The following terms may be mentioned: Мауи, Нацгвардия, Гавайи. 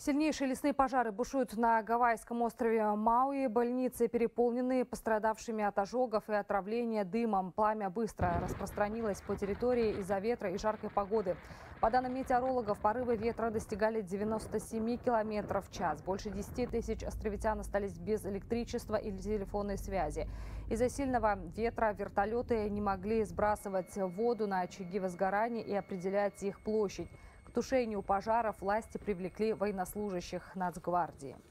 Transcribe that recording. Сильнейшие лесные пожары бушуют на гавайском острове Мауи. Больницы переполнены пострадавшими от ожогов и отравления дымом. Пламя быстро распространилось по территории из-за ветра и жаркой погоды. По данным метеорологов, порывы ветра достигали 97 км в час. Больше 10 тысяч островитян остались без электричества или телефонной связи. Из-за сильного ветра вертолеты не могли сбрасывать воду на очаги возгорания и определять их площадь. К тушению пожаров власти привлекли военнослужащих Нацгвардии.